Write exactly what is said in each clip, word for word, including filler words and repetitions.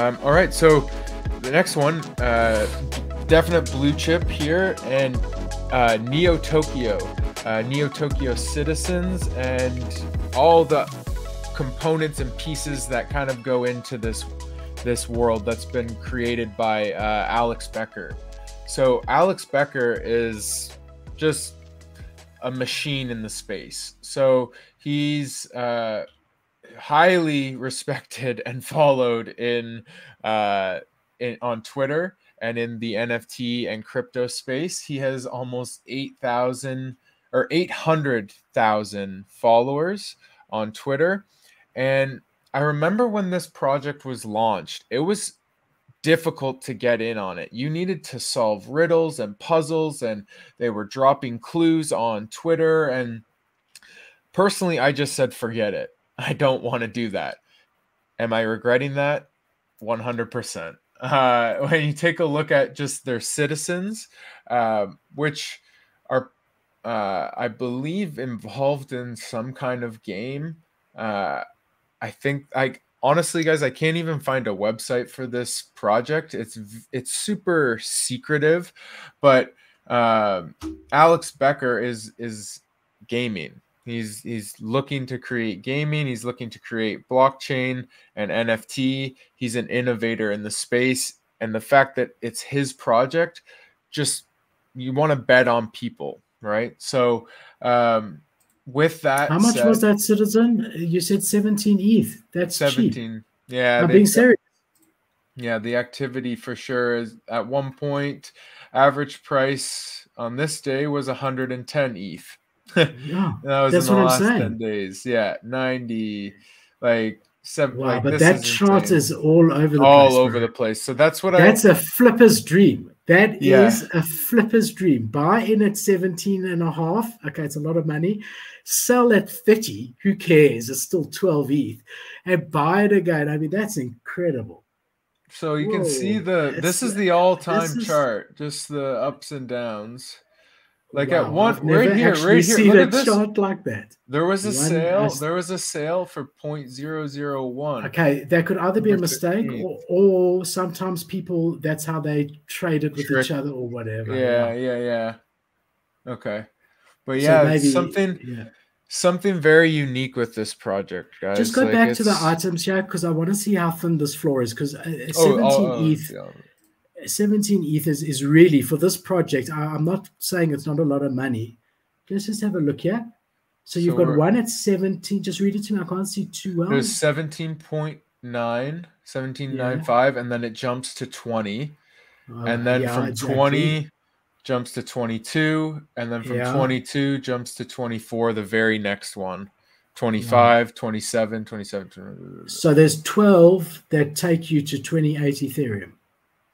Um, all right, so the next one, uh, definite blue chip here, and uh, Neo Tokyo, uh, Neo Tokyo Citizens, and all the components and pieces that kind of go into this this world that's been created by uh, Alex Becker. So Alex Becker is just a machine in the space. So he's uh, highly respected and followed in, uh, in on Twitter and in the N F T and crypto space. He has almost eight thousand or eight hundred thousand followers on Twitter. And I remember when this project was launched, it was difficult to get in on it. You needed to solve riddles and puzzles, and they were dropping clues on Twitter. And personally, I just said, forget it. I don't want to do that. Am I regretting that? one hundred percent. Uh, when you take a look at just their citizens, uh, which are, uh, I believe, involved in some kind of game. Uh, I think I honestly, guys, I can't even find a website for this project. It's it's super secretive, but uh, Alex Becker is is gaming. He's he's looking to create gaming. He's looking to create blockchain and N F T. He's an innovator in the space, and the fact that it's his project, just you want to bet on people, right? So um, with that, how much said, was that citizen? You said seventeen E T H. That's seventeen. Cheap. Yeah, I'm they, being serious. Yeah, the activity for sure is at one point. Average price on this day was one hundred ten E T H. Yeah, that was that's in the what last I'm saying. ten days. Yeah, ninety, like seven. Wow, like, but this that is chart insane. Is all over the all place, over man. The place. So that's what that's I. That's a flipper's dream. That yeah. is a flipper's dream. Buy in at seventeen and a half. Okay, it's a lot of money. Sell at thirty. Who cares? It's still twelve E T H, and buy it again. I mean, that's incredible. So you Whoa, can see the. This is the all-time is, chart. Just the ups and downs. Like wow, at one right here, right here. Look at this chart like that. There was a one, sale. There was a sale for zero point zero zero one. Okay, that could either be a mistake, or, or sometimes people that's how they traded with Trick. each other or whatever. Yeah, yeah, yeah. yeah. Okay, but yeah, so maybe, something, yeah. something very unique with this project, guys. Just go like back to the items here because I want to see how thin this floor is. Because seventeen oh, oh, E T H. Yeah. seventeen E T H is, is really for this project. I, I'm not saying it's not a lot of money. Let's just have a look here. So you've so got one at seventeen. Just read it to me. I can't see too well. There's seventeen point nine, seventeen point nine five, yeah. and then it jumps to twenty. Uh, and then yeah, from exactly. twenty jumps to twenty-two. And then from yeah. twenty-two jumps to twenty-four, the very next one. twenty-five, yeah. twenty-seven, twenty-seven. So there's twelve that take you to twenty-eight Ethereum.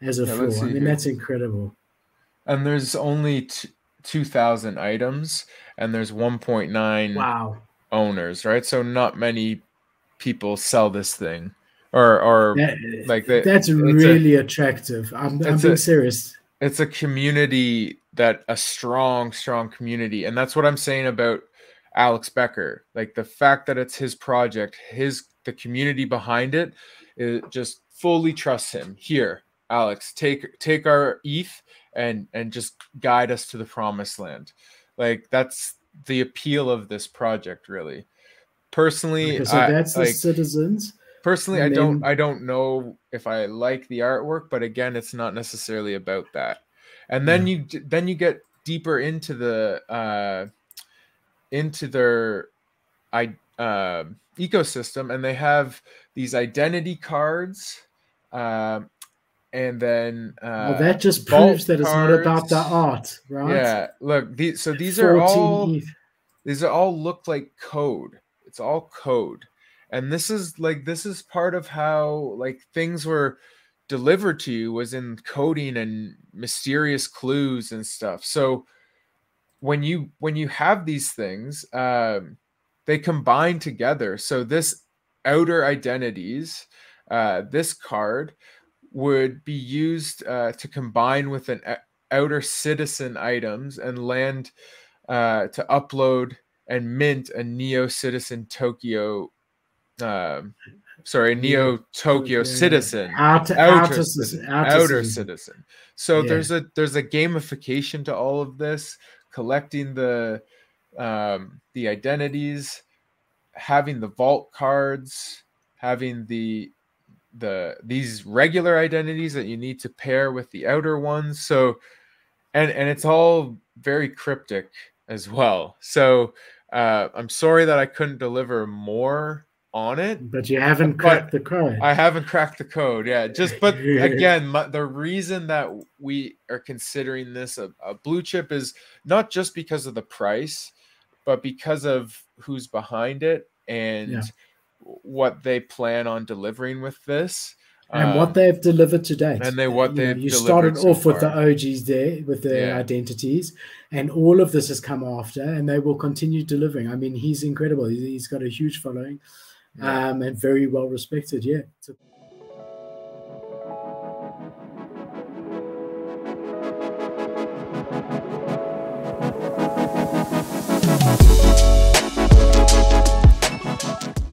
As a full, I mean, that's incredible. And there's only two thousand items, and there's one point nine wow. owners, right? So not many people sell this thing, or or that, like they, that's really a, attractive. I'm, I'm being a, serious. It's a community that a strong, strong community, and that's what I'm saying about Alex Becker. Like the fact that it's his project, his the community behind it, it just fully trusts him here. Alex, take take our E T H and and just guide us to the promised land. Like that's the appeal of this project, really. Personally, okay, so I, that's like, the citizens. Personally, I don't I don't know if I like the artwork, but again, it's not necessarily about that. And then yeah. you then you get deeper into the uh, into their I uh, ecosystem, and they have these identity cards. Uh, And then uh, well, that just proves that it's cards. Not about the art, right? Yeah. Look, these, so these are all E T H. These are all look like code. It's all code, and this is like this is part of how like things were delivered to you was in coding and mysterious clues and stuff. So when you when you have these things, um, they combine together. So this outer identities, uh, this card. Would be used uh, to combine with an outer citizen items and land uh, to upload and mint a Neo Citizen Tokyo uh, sorry, Neo Tokyo citizen, outer, outer, outer, citizen, outer, outer citizen. citizen. So yeah. there's a there's a gamification to all of this, collecting the um, the identities, having the vault cards, having the the these regular identities that you need to pair with the outer ones. So, and and it's all very cryptic as well. So uh, I'm sorry that I couldn't deliver more on it, but you haven't but cracked the code. I haven't cracked the code. Yeah, just but again, my, the reason that we are considering this a, a blue chip is not just because of the price, but because of who's behind it and yeah. what they plan on delivering with this, and um, what they've delivered to date. And they what they you started off so with the O Gs there with their yeah. identities, and all of this has come after, and they will continue delivering. I mean, he's incredible. He's got a huge following. Um, and very well respected, yeah.